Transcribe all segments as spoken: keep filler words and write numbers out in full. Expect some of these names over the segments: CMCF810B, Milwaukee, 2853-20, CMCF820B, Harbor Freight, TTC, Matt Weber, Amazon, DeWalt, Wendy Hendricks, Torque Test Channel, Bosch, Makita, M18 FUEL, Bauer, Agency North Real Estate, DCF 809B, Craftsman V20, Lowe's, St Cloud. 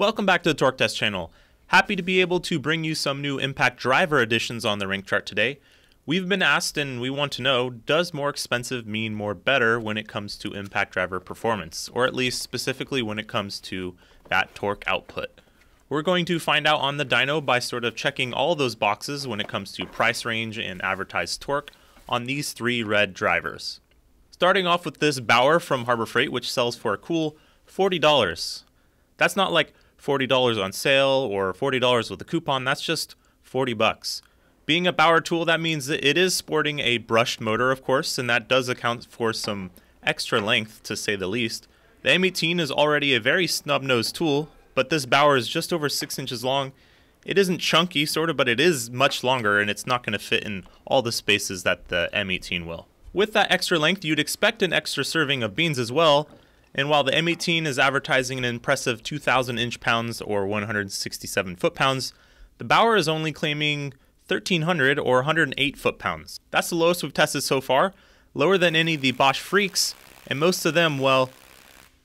Welcome back to the Torque Test Channel. Happy to be able to bring you some new impact driver additions on the rink chart today. We've been asked and we want to know, does more expensive mean more better when it comes to impact driver performance, or at least specifically when it comes to that torque output? We're going to find out on the dyno by sort of checking all those boxes when it comes to price range and advertised torque on these three red drivers. Starting off with this Bauer from Harbor Freight, which sells for a cool forty dollars. That's not like forty dollars on sale or forty dollars with a coupon, that's just forty bucks. Being a Bauer tool, that means that it is sporting a brushed motor, of course, and that does account for some extra length, to say the least. The M eighteen is already a very snub-nosed tool, but this Bauer is just over six inches long. It isn't chunky, sort of, but it is much longer, and it's not going to fit in all the spaces that the M eighteen will. With that extra length, you'd expect an extra serving of beans as well, and while the M eighteen is advertising an impressive two thousand inch-pounds or one hundred sixty-seven foot-pounds, the Bauer is only claiming thirteen hundred or one hundred eight foot-pounds. That's the lowest we've tested so far, lower than any of the Bosch Freaks, and most of them, well,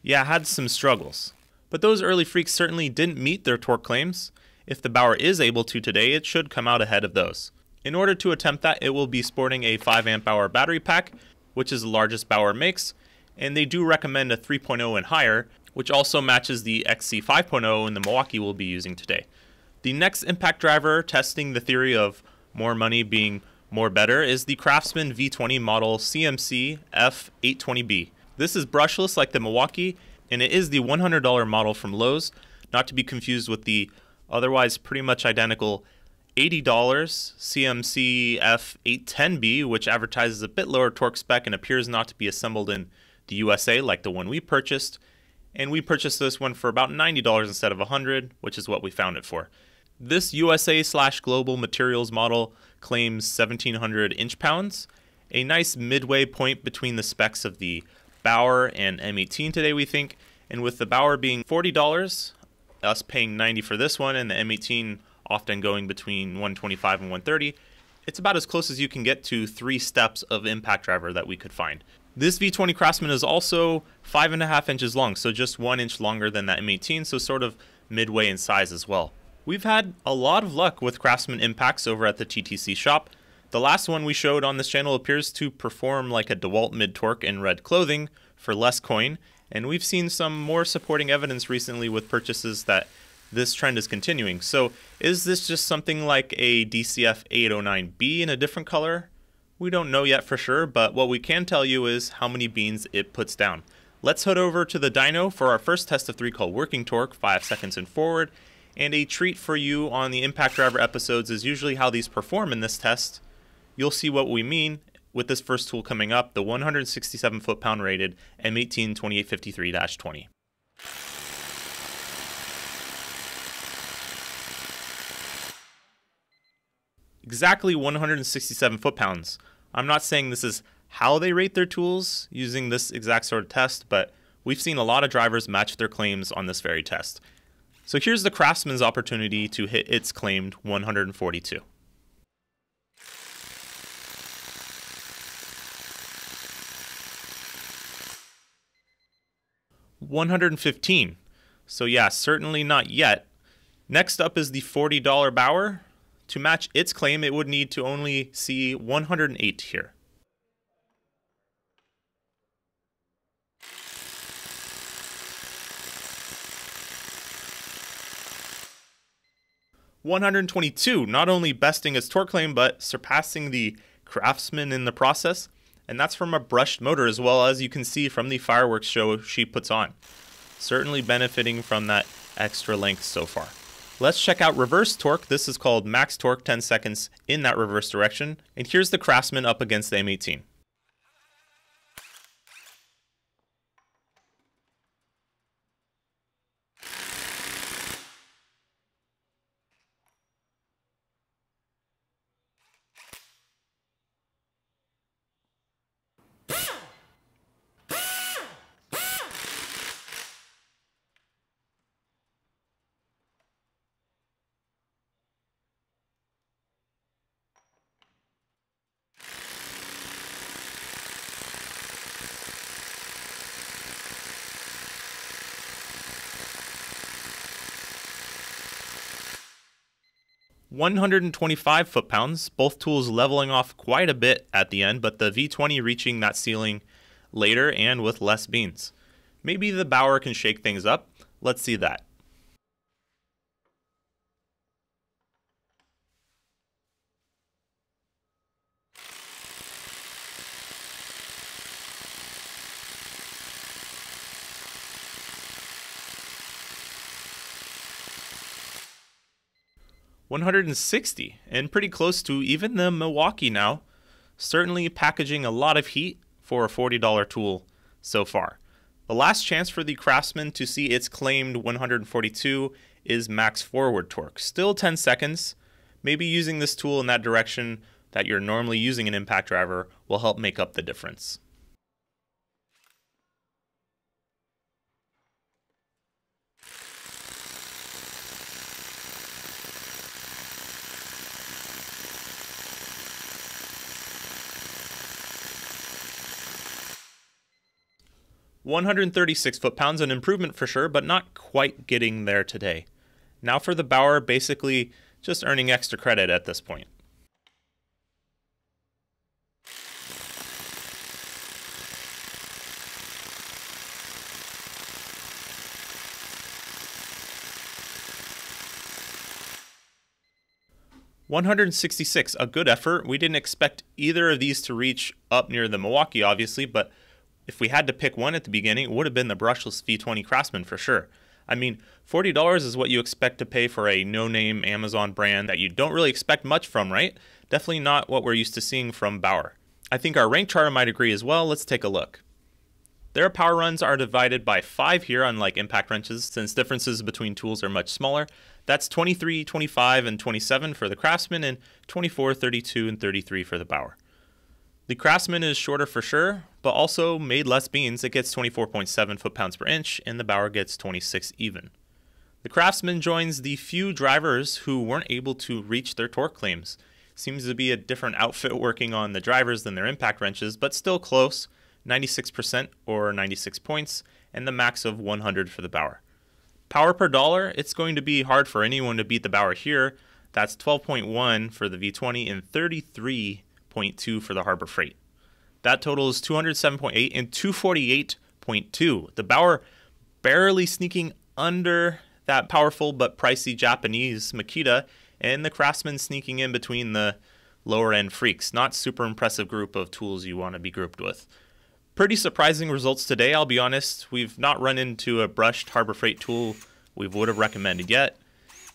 yeah, had some struggles. But those early Freaks certainly didn't meet their torque claims. If the Bauer is able to today, it should come out ahead of those. In order to attempt that, it will be sporting a five amp hour battery pack, which is the largest Bauer makes, and they do recommend a three point oh and higher, which also matches the X C five point oh and the Milwaukee we'll be using today. The next impact driver testing the theory of more money being more better is the Craftsman V twenty model C M C F eight twenty B. This is brushless like the Milwaukee, and it is the one hundred dollar model from Lowe's, not to be confused with the otherwise pretty much identical eighty dollar C M C F eight ten B, which advertises a bit lower torque spec and appears not to be assembled in the U S A like the one we purchased, and we purchased this one for about ninety dollars instead of one hundred dollars, which is what we found it for. This U S A slash global materials model claims seventeen hundred inch-pounds, a nice midway point between the specs of the Bauer and M eighteen today, we think, and with the Bauer being forty dollars, us paying ninety dollars for this one, and the M eighteen often going between one twenty-five and one thirty, it's about as close as you can get to three steps of impact driver that we could find. This V twenty Craftsman is also five and a half inches long, so just one inch longer than that M eighteen, so sort of midway in size as well. We've had a lot of luck with Craftsman impacts over at the T T C shop. The last one we showed on this channel appears to perform like a DeWalt mid-torque in red clothing for less coin, and we've seen some more supporting evidence recently with purchases that this trend is continuing. So is this just something like a D C F eight oh nine B in a different color? We don't know yet for sure, but what we can tell you is how many beans it puts down. Let's head over to the dyno for our first test of three called working torque, five seconds and forward. And a treat for you on the impact driver episodes is usually how these perform in this test. You'll see what we mean with this first tool coming up, the one hundred sixty-seven foot-pound rated M eighteen twenty-eight fifty-three dash twenty. Exactly one hundred sixty-seven foot-pounds. I'm not saying this is how they rate their tools using this exact sort of test, but we've seen a lot of drivers match their claims on this very test. So here's the Craftsman's opportunity to hit its claimed one hundred forty-two. one hundred fifteen. So yeah, certainly not yet. Next up is the forty dollar Bauer. To match its claim, it would need to only see one hundred eight here. one hundred twenty-two, not only besting its torque claim, but surpassing the Craftsman in the process. And that's from a brushed motor, as well as you can see from the fireworks show she puts on. Certainly benefiting from that extra length so far. Let's check out reverse torque. This is called max torque, ten seconds in that reverse direction. And here's the Craftsman up against the M eighteen. one hundred twenty-five foot-pounds, both tools leveling off quite a bit at the end, but the V twenty reaching that ceiling later and with less beans. Maybe the Bauer can shake things up. Let's see that. one hundred sixty, and pretty close to even the Milwaukee now. Certainly packaging a lot of heat for a forty dollar tool so far. The last chance for the Craftsman to see its claimed one hundred forty-two is max forward torque. Still ten seconds. Maybe using this tool in that direction that you're normally using an impact driver will help make up the difference. one hundred thirty-six foot-pounds, an improvement for sure, but not quite getting there today. Now for the Bauer, basically just earning extra credit at this point. one hundred sixty-six, a good effort. We didn't expect either of these to reach up near the Milwaukee, obviously, but if we had to pick one at the beginning, it would have been the brushless V twenty Craftsman for sure. I mean, forty dollars is what you expect to pay for a no-name Amazon brand that you don't really expect much from, right? Definitely not what we're used to seeing from Bauer. I think our rank charter might agree as well. Let's take a look. Their power runs are divided by five here, unlike impact wrenches, since differences between tools are much smaller. That's twenty-three, twenty-five, and twenty-seven for the Craftsman, and twenty-four, thirty-two, and thirty-three for the Bauer. The Craftsman is shorter for sure, but also made less beans. It gets twenty-four point seven foot-pounds per inch, and the Bauer gets twenty-six even. The Craftsman joins the few drivers who weren't able to reach their torque claims. Seems to be a different outfit working on the drivers than their impact wrenches, but still close, ninety-six percent or ninety-six points, and the max of one hundred for the Bauer. Power per dollar, it's going to be hard for anyone to beat the Bauer here. That's twelve point one for the V twenty and thirty-three point two for the Harbor Freight. That total is two hundred seven point eight and two forty-eight point two. The Bauer barely sneaking under that powerful but pricey Japanese Makita, and the Craftsman sneaking in between the lower end freaks. Not super impressive group of tools you want to be grouped with. Pretty surprising results today, I'll be honest. We've not run into a brushed Harbor Freight tool we would have recommended yet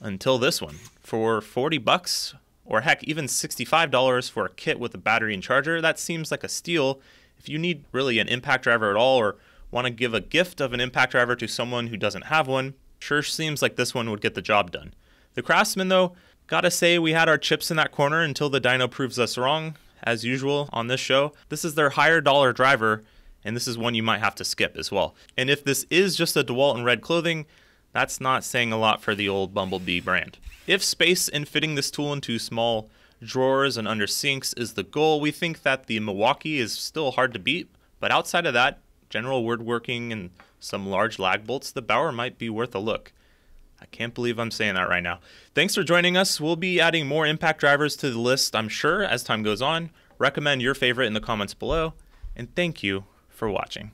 until this one. For forty bucks, or heck, even sixty-five dollars for a kit with a battery and charger, that seems like a steal. If you need really an impact driver at all, or want to give a gift of an impact driver to someone who doesn't have one, sure seems like this one would get the job done. The Craftsman though, gotta say we had our chips in that corner until the dyno proves us wrong, as usual on this show. This is their higher dollar driver, and this is one you might have to skip as well. And if this is just a DeWalt in red clothing, that's not saying a lot for the old Bumblebee brand. If space and fitting this tool into small drawers and under sinks is the goal, we think that the Milwaukee is still hard to beat, but outside of that, general woodworking and some large lag bolts, the Bauer might be worth a look. I can't believe I'm saying that right now. Thanks for joining us. We'll be adding more impact drivers to the list, I'm sure, as time goes on. Recommend your favorite in the comments below, and thank you for watching.